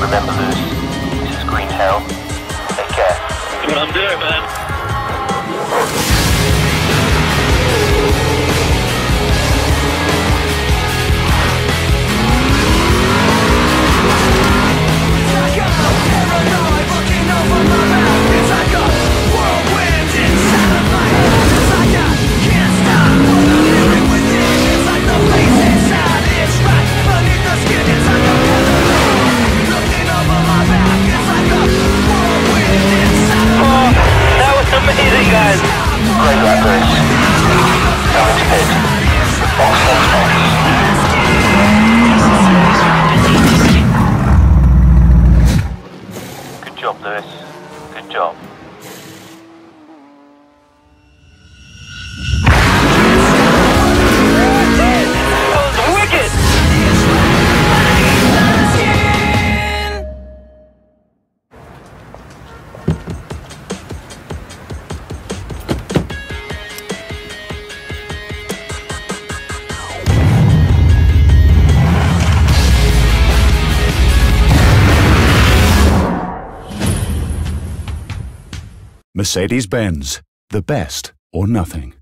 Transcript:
Remember this. This is Green Hell. Take care. That's what I'm doing, man. Good job, Lewis. Good job. Mercedes-Benz, the best or nothing.